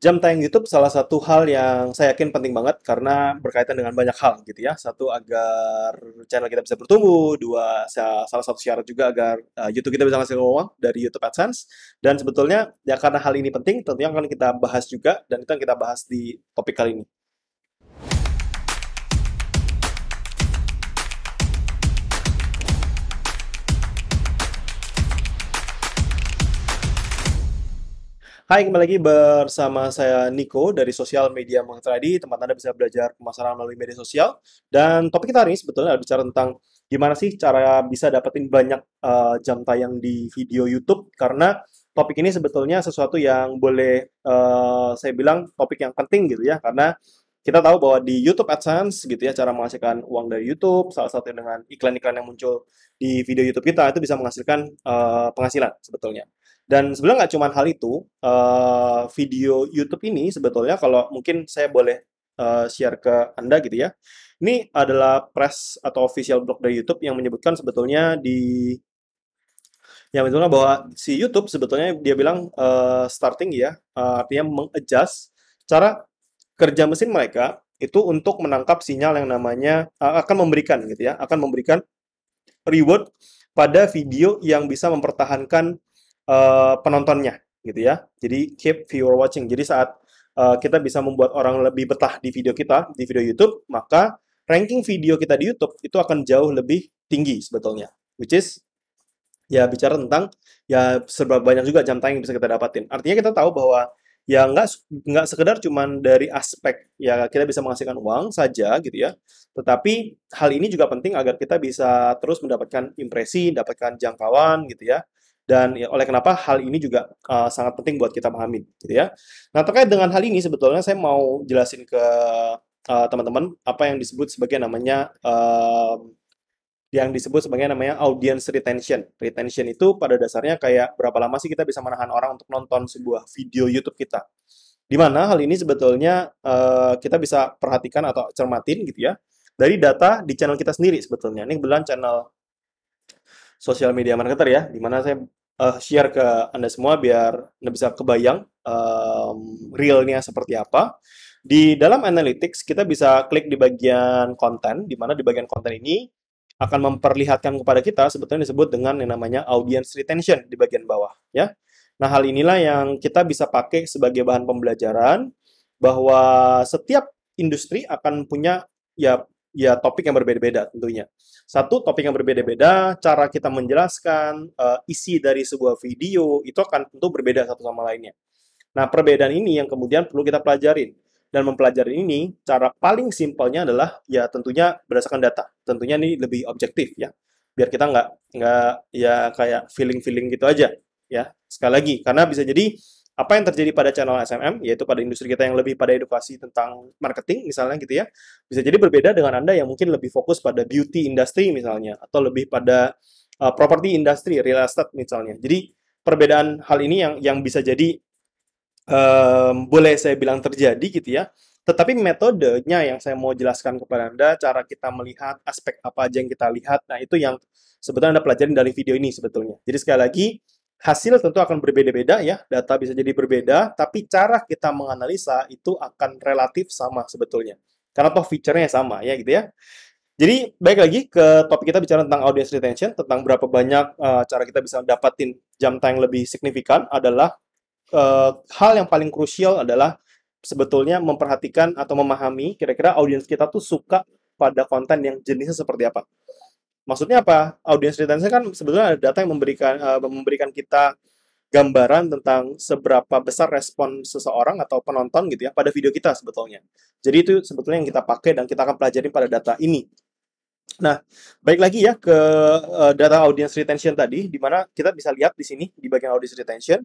Jam tayang YouTube salah satu hal yang saya yakin penting banget karena berkaitan dengan banyak hal gitu ya. Satu, agar channel kita bisa bertumbuh. Dua, salah satu syarat juga agar YouTube kita bisa ngasih uang dari YouTube AdSense. Dan sebetulnya ya karena hal ini penting, tentunya akan kita bahas juga dan itu yang kita bahas di topik kali ini. Hai, kembali lagi bersama saya Niko dari Social Media Marketer, tempat Anda bisa belajar pemasaran melalui media sosial. Dan topik kita hari ini sebetulnya ada bicara tentang gimana sih cara bisa dapetin banyak jam tayang di video YouTube, karena topik ini sebetulnya sesuatu yang boleh saya bilang topik yang penting gitu ya, karena kita tahu bahwa di YouTube AdSense gitu ya, cara menghasilkan uang dari YouTube, salah satu dengan iklan-iklan yang muncul di video YouTube kita, itu bisa menghasilkan penghasilan sebetulnya. Dan sebenarnya nggak cuma hal itu, video YouTube ini sebetulnya kalau mungkin saya boleh share ke Anda gitu ya. Ini adalah press atau official blog dari YouTube yang menyebutkan sebetulnya bahwa si YouTube sebetulnya dia bilang starting ya, artinya mengadjust cara kerja mesin mereka itu untuk menangkap sinyal yang namanya akan memberikan reward pada video yang bisa mempertahankan penontonnya gitu ya. Jadi keep viewer watching. Jadi saat kita bisa membuat orang lebih betah di video kita di video YouTube, maka ranking video kita di YouTube itu akan jauh lebih tinggi sebetulnya. Which is ya bicara tentang ya serba banyak juga jam tayang yang bisa kita dapatin. Artinya kita tahu bahwa ya nggak sekedar cuman dari aspek ya kita bisa menghasilkan uang saja gitu ya, tetapi hal ini juga penting agar kita bisa terus mendapatkan impresi, mendapatkan jangkauan gitu ya. Dan ya, oleh kenapa hal ini juga sangat penting buat kita pahami gitu ya. Nah, terkait dengan hal ini sebetulnya saya mau jelasin ke teman-teman apa yang disebut sebagai namanya audience retention. Retention itu pada dasarnya kayak berapa lama sih kita bisa menahan orang untuk nonton sebuah video YouTube kita. Di mana hal ini sebetulnya kita bisa perhatikan atau cermatin gitu ya dari data di channel kita sendiri sebetulnya. Ini kebetulan channel Social Media Marketer ya, di mana saya share ke Anda semua biar Anda bisa kebayang realnya seperti apa. Di dalam analytics kita bisa klik di bagian konten, di mana di bagian konten ini akan memperlihatkan kepada kita sebetulnya disebut dengan yang namanya audience retention di bagian bawah ya. Nah, hal inilah yang kita bisa pakai sebagai bahan pembelajaran bahwa setiap industri akan punya ya topik yang berbeda-beda tentunya. Satu, topik yang berbeda-beda, cara kita menjelaskan isi dari sebuah video itu akan tentu berbeda satu sama lainnya. Nah, perbedaan ini yang kemudian perlu kita pelajarin. Dan mempelajari ini, cara paling simpelnya adalah ya tentunya berdasarkan data. Tentunya ini lebih objektif ya. Biar kita nggak ya kayak feeling-feeling gitu aja ya. Sekali lagi, karena bisa jadi apa yang terjadi pada channel SMM, yaitu pada industri kita yang lebih pada edukasi tentang marketing misalnya gitu ya, bisa jadi berbeda dengan Anda yang mungkin lebih fokus pada beauty industry misalnya, atau lebih pada property industry, real estate misalnya. Jadi perbedaan hal ini yang bisa jadi boleh saya bilang terjadi gitu ya, tetapi metodenya yang saya mau jelaskan kepada Anda, cara kita melihat aspek apa aja yang kita lihat, nah itu yang sebetulnya Anda pelajarin dari video ini sebetulnya. Jadi sekali lagi, hasil tentu akan berbeda-beda ya, data bisa jadi berbeda, tapi cara kita menganalisa itu akan relatif sama sebetulnya, karena toh feature-nya sama ya gitu ya. Jadi baik lagi ke topik kita bicara tentang audience retention, tentang berapa banyak cara kita bisa dapatin jam tayang lebih signifikan adalah hal yang paling krusial adalah sebetulnya memperhatikan atau memahami kira-kira audiens kita tuh suka pada konten yang jenisnya seperti apa. Maksudnya apa? Audiens retention kan sebetulnya ada data yang memberikan kita gambaran tentang seberapa besar respon seseorang atau penonton gitu ya pada video kita sebetulnya. Jadi itu sebetulnya yang kita pakai dan kita akan pelajari pada data ini. Nah, baik lagi ya ke data audience retention tadi, di mana kita bisa lihat di sini, di bagian audience retention,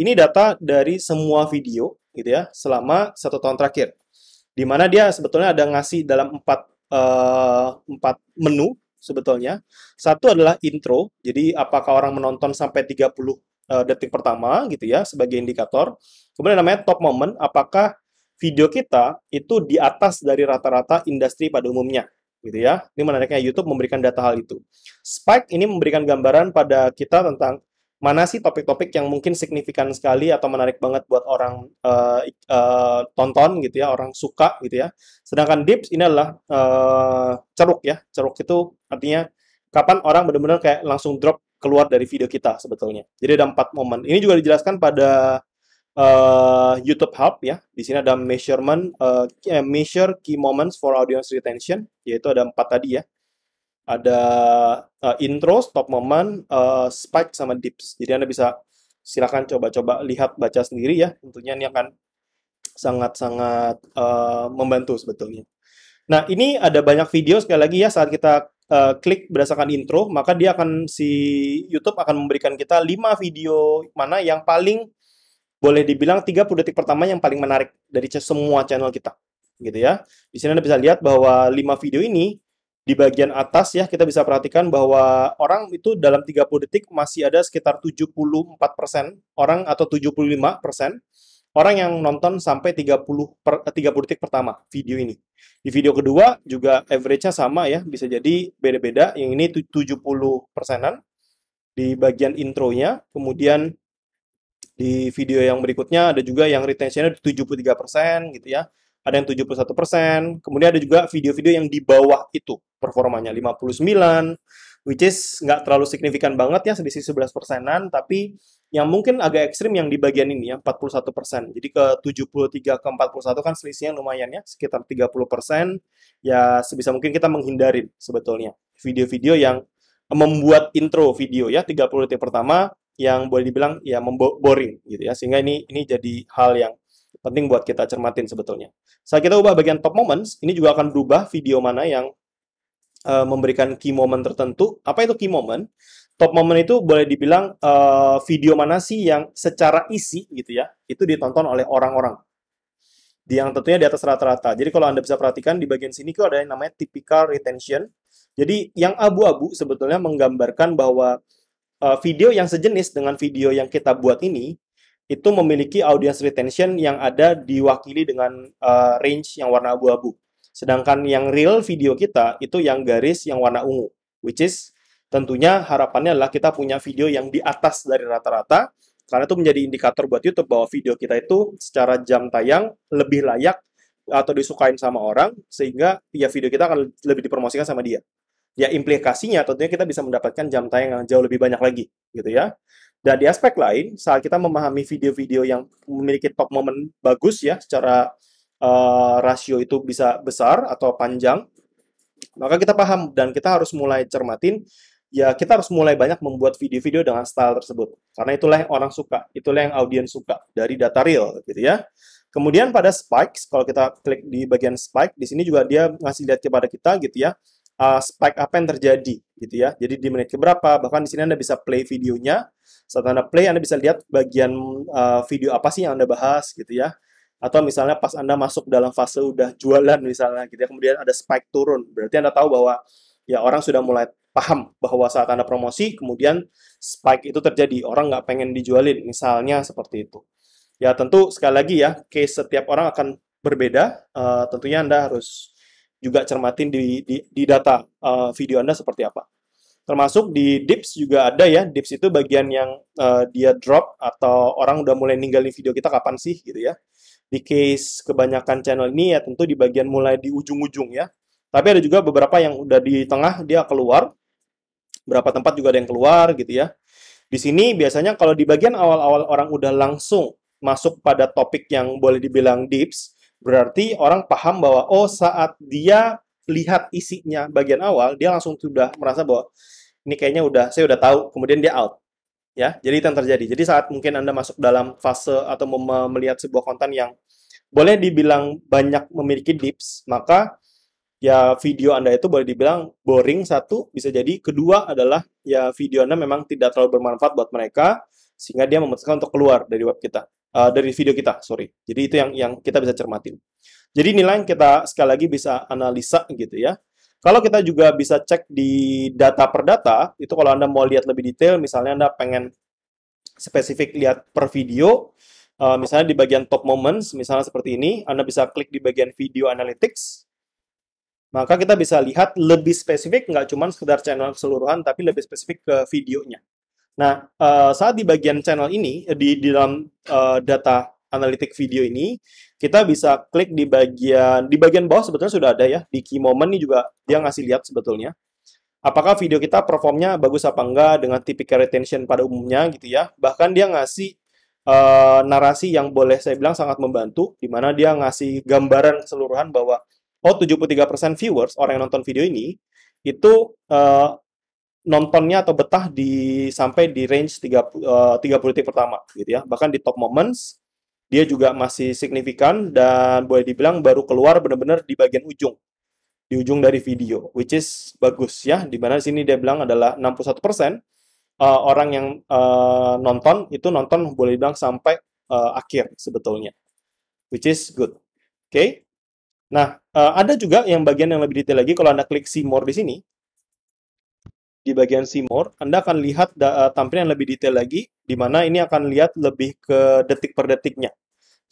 ini data dari semua video, gitu ya, selama 1 tahun terakhir. Di mana dia sebetulnya ada ngasih dalam 4 menu, sebetulnya. Satu adalah intro, jadi apakah orang menonton sampai 30 detik pertama, gitu ya, sebagai indikator. Kemudian namanya top moment, apakah video kita itu di atas dari rata-rata industri pada umumnya. Gitu ya. Ini menariknya YouTube memberikan data hal itu. Spike ini memberikan gambaran pada kita tentang mana sih topik-topik yang mungkin signifikan sekali atau menarik banget buat orang tonton gitu ya, orang suka gitu ya. Sedangkan dips ini adalah ceruk ya. Ceruk itu artinya kapan orang benar-benar kayak langsung drop keluar dari video kita sebetulnya. Jadi ada 4 momen. Ini juga dijelaskan pada YouTube Hub ya. Di sini ada measure key moments for audience retention, yaitu ada 4 tadi ya. Ada intro, stop moment, spike, sama dips. Jadi Anda bisa silakan coba-coba lihat, baca sendiri ya. Tentunya ini akan sangat-sangat membantu sebetulnya. Nah, ini ada banyak video sekali lagi ya. Saat kita klik berdasarkan intro, maka dia akan, si YouTube akan memberikan kita 5 video mana yang paling, boleh dibilang 30 detik pertama yang paling menarik dari semua channel kita. Gitu ya. Di sini Anda bisa lihat bahwa 5 video ini di bagian atas ya, kita bisa perhatikan bahwa orang itu dalam 30 detik masih ada sekitar 74% orang atau 75% orang yang nonton sampai 30 detik pertama video ini. Di video kedua juga average-nya sama ya, bisa jadi beda-beda. Yang ini 70%-an di bagian intronya. Kemudian di video yang berikutnya ada juga yang retention-nya 73% gitu ya. Ada yang 71%, kemudian ada juga video-video yang di bawah itu performanya 59, which is nggak terlalu signifikan banget ya, selisih 11%-an, tapi yang mungkin agak ekstrim yang di bagian ini ya, 41%. Jadi ke 73 ke 41 kan selisihnya lumayan ya, sekitar 30%, ya sebisa mungkin kita menghindarin sebetulnya video-video yang membuat intro video ya, 30 detik pertama yang boleh dibilang ya boring gitu ya, sehingga ini jadi hal yang penting buat kita cermatin sebetulnya. Saat kita ubah bagian top moments, ini juga akan berubah video mana yang memberikan key moment tertentu. Apa itu key moment? Top moment itu boleh dibilang video mana sih yang secara isi gitu ya, itu ditonton oleh orang-orang. Yang tentunya di atas rata-rata. Jadi kalau Anda bisa perhatikan di bagian sini itu ada yang namanya typical retention. Jadi yang abu-abu sebetulnya menggambarkan bahwa video yang sejenis dengan video yang kita buat ini itu memiliki audience retention yang ada diwakili dengan range yang warna abu-abu. Sedangkan yang real video kita itu yang garis yang warna ungu, which is tentunya harapannya adalah kita punya video yang di atas dari rata-rata, karena itu menjadi indikator buat YouTube bahwa video kita itu secara jam tayang lebih layak atau disukain sama orang, sehingga ya video kita akan lebih dipromosikan sama dia. Ya implikasinya tentunya kita bisa mendapatkan jam tayang yang jauh lebih banyak lagi, gitu ya. Dan di aspek lain, saat kita memahami video-video yang memiliki top moment bagus ya, secara rasio itu bisa besar atau panjang, maka kita paham dan kita harus mulai cermatin, ya kita harus mulai banyak membuat video-video dengan style tersebut. Karena itulah yang orang suka, itulah yang audiens suka dari data real gitu ya. Kemudian pada spikes, kalau kita klik di bagian spike, di sini juga dia ngasih lihat kepada kita gitu ya, spike apa yang terjadi gitu ya. Jadi di menit keberapa, bahkan di sini Anda bisa play videonya. Saat Anda play, Anda bisa lihat bagian video apa sih yang Anda bahas gitu ya. Atau misalnya pas Anda masuk dalam fase udah jualan misalnya gitu ya, kemudian ada spike turun, berarti Anda tahu bahwa ya orang sudah mulai paham bahwa saat Anda promosi kemudian spike itu terjadi, orang nggak pengen dijualin misalnya, seperti itu. Ya tentu sekali lagi ya, case setiap orang akan berbeda, tentunya Anda harus juga cermatin di data video Anda seperti apa. Termasuk di dips juga ada ya, dips itu bagian yang dia drop atau orang udah mulai ninggalin video kita kapan sih gitu ya. Di case kebanyakan channel ini ya tentu di bagian mulai di ujung-ujung ya. Tapi ada juga beberapa yang udah di tengah dia keluar, berapa tempat juga ada yang keluar gitu ya. Di sini biasanya kalau di bagian awal-awal orang udah langsung masuk pada topik yang boleh dibilang dips, berarti orang paham bahwa, oh saat dia lihat isinya bagian awal, dia langsung sudah merasa bahwa, ini kayaknya udah, saya udah tahu, kemudian dia out. Ya, jadi itu yang terjadi. Jadi saat mungkin Anda masuk dalam fase atau melihat sebuah konten yang boleh dibilang banyak memiliki dips, maka ya video Anda itu boleh dibilang boring satu, bisa jadi kedua adalah ya video Anda memang tidak terlalu bermanfaat buat mereka, sehingga dia memutuskan untuk keluar dari web kita. Dari video kita, sorry. Jadi itu yang kita bisa cermatin. Jadi nilai yang kita sekali lagi bisa analisa gitu ya. Kalau kita juga bisa cek di data per data, itu kalau Anda mau lihat lebih detail, misalnya Anda pengen spesifik lihat per video, misalnya di bagian top moments, misalnya seperti ini, Anda bisa klik di bagian video analytics, maka kita bisa lihat lebih spesifik, nggak cuma sekedar channel keseluruhan, tapi lebih spesifik ke videonya. Nah, saat di bagian channel ini, di dalam data analitik video ini, kita bisa klik di bagian bawah sebetulnya sudah ada ya, di key moment ini juga dia ngasih lihat sebetulnya. Apakah video kita performnya bagus apa enggak dengan tipikal retention pada umumnya gitu ya. Bahkan dia ngasih narasi yang boleh saya bilang sangat membantu, di mana dia ngasih gambaran keseluruhan bahwa oh 73% viewers, orang yang nonton video ini, itu nontonnya atau betah sampai di range 30 detik pertama gitu ya. Bahkan di top moments, dia juga masih signifikan dan boleh dibilang baru keluar benar-benar di bagian ujung. Di ujung dari video, which is bagus ya, dimana di sini dia bilang adalah 61% orang yang nonton, itu nonton boleh bilang sampai akhir sebetulnya, which is good. Oke, okay? Nah, ada juga yang bagian yang lebih detail lagi, kalau Anda klik see more di sini, di bagian see more, Anda akan lihat tampilan yang lebih detail lagi, dimana ini akan lihat lebih ke detik per detiknya.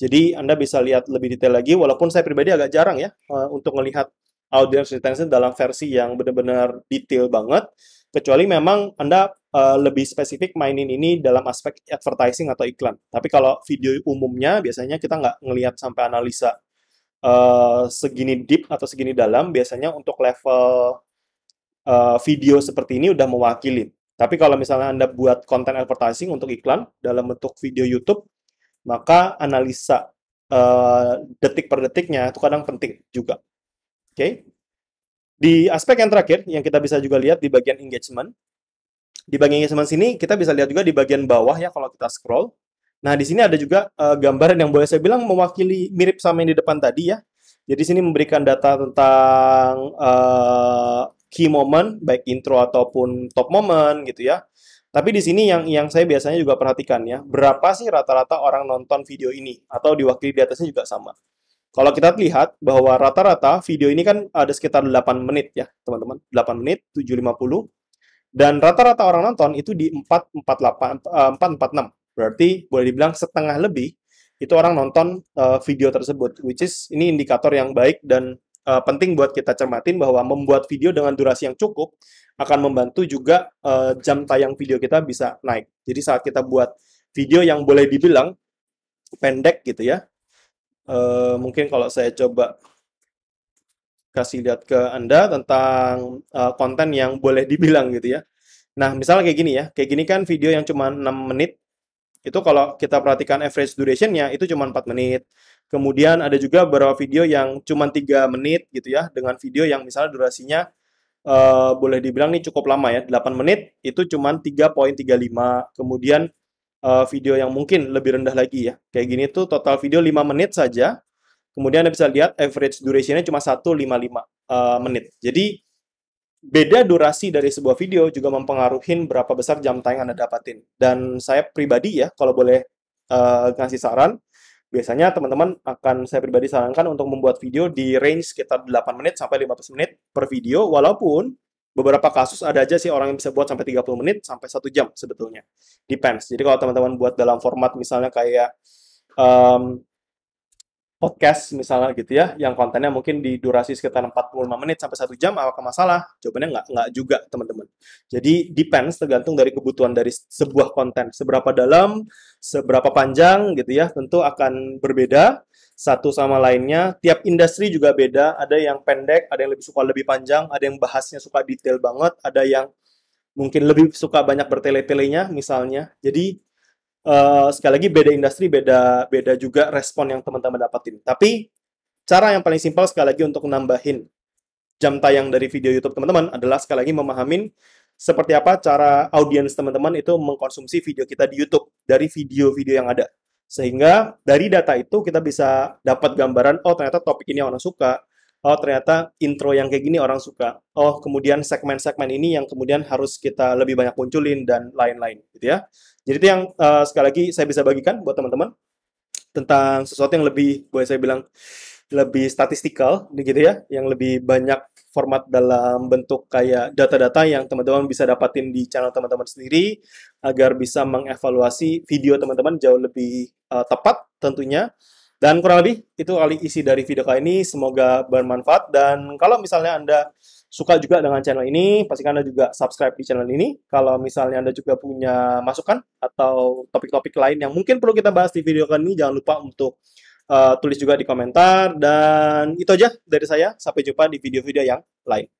Jadi, Anda bisa lihat lebih detail lagi, walaupun saya pribadi agak jarang ya, untuk melihat audience retention dalam versi yang benar-benar detail banget, kecuali memang Anda lebih spesifik mainin ini dalam aspek advertising atau iklan. Tapi kalau video umumnya, biasanya kita nggak ngelihat sampai analisa segini deep atau segini dalam, biasanya untuk level video seperti ini udah mewakili. Tapi kalau misalnya Anda buat konten advertising untuk iklan dalam bentuk video YouTube, maka analisa detik per detiknya itu kadang penting juga. Oke, okay. Di aspek yang terakhir yang kita bisa juga lihat di bagian engagement. Di bagian engagement sini kita bisa lihat juga di bagian bawah ya kalau kita scroll. Nah di sini ada juga gambaran yang boleh saya bilang mewakili mirip sama yang di depan tadi ya. Jadi sini memberikan data tentang key moment baik intro ataupun top moment gitu ya. Tapi di sini yang saya biasanya juga perhatikan ya, berapa sih rata-rata orang nonton video ini atau diwakili di atasnya juga sama. Kalau kita lihat bahwa rata-rata video ini kan ada sekitar 8 menit ya, teman-teman. 8 menit, 7.50. Dan rata-rata orang nonton itu di 4.46. Berarti boleh dibilang setengah lebih itu orang nonton video tersebut. Which is, ini indikator yang baik dan penting buat kita cermatin bahwa membuat video dengan durasi yang cukup akan membantu juga jam tayang video kita bisa naik. Jadi saat kita buat video yang boleh dibilang pendek gitu ya, mungkin kalau saya coba kasih lihat ke Anda tentang konten yang boleh dibilang gitu ya. Nah, misalnya kayak gini ya. Kayak gini kan video yang cuma 6 menit. Itu kalau kita perhatikan average duration-nya itu cuma 4 menit. Kemudian ada juga beberapa video yang cuma 3 menit gitu ya. Dengan video yang misalnya durasinya boleh dibilang nih cukup lama ya. 8 menit itu cuma 3.35. Kemudian video yang mungkin lebih rendah lagi ya. Kayak gini tuh total video 5 menit saja. Kemudian Anda bisa lihat average duration-nya cuma 1.55 menit. Jadi beda durasi dari sebuah video juga mempengaruhi berapa besar jam tayang Anda dapatin. Dan saya pribadi ya, kalau boleh ngasih saran, biasanya teman-teman akan saya pribadi sarankan untuk membuat video di range sekitar 8 menit sampai 15 menit per video, walaupun beberapa kasus ada aja sih orang yang bisa buat sampai 30 menit, sampai 1 jam sebetulnya. Depends. Jadi kalau teman-teman buat dalam format misalnya kayak podcast misalnya gitu ya, yang kontennya mungkin di durasi sekitar 45 menit sampai 1 jam, apakah masalah? Jawabannya nggak juga teman-teman. Jadi depends, tergantung dari kebutuhan dari sebuah konten. Seberapa dalam, seberapa panjang gitu ya, tentu akan berbeda satu sama lainnya. Tiap industri juga beda, ada yang pendek, ada yang lebih suka lebih panjang, ada yang bahasnya suka detail banget, ada yang mungkin lebih suka banyak bertele-telenya misalnya. Jadi sekali lagi beda industri, beda juga respon yang teman-teman dapatin. Tapi cara yang paling simpel sekali lagi untuk nambahin jam tayang dari video YouTube teman-teman adalah sekali lagi memahamin seperti apa cara audiens teman-teman itu mengkonsumsi video kita di YouTube dari video-video yang ada. Sehingga dari data itu kita bisa dapat gambaran, oh ternyata topik ini orang suka, oh ternyata intro yang kayak gini orang suka, oh kemudian segmen-segmen ini yang kemudian harus kita lebih banyak munculin, dan lain-lain gitu ya. Jadi itu yang sekali lagi saya bisa bagikan buat teman-teman tentang sesuatu yang lebih, boleh saya bilang, lebih statistikal gitu ya, yang lebih banyak format dalam bentuk kayak data-data yang teman-teman bisa dapatin di channel teman-teman sendiri agar bisa mengevaluasi video teman-teman jauh lebih tepat tentunya. Dan kurang lebih itu kali isi dari video kali ini, semoga bermanfaat. Dan kalau misalnya Anda suka juga dengan channel ini, pastikan Anda juga subscribe di channel ini. Kalau misalnya Anda juga punya masukan atau topik-topik lain yang mungkin perlu kita bahas di video kali ini, jangan lupa untuk tulis juga di komentar. Dan itu aja dari saya, sampai jumpa di video-video yang lain.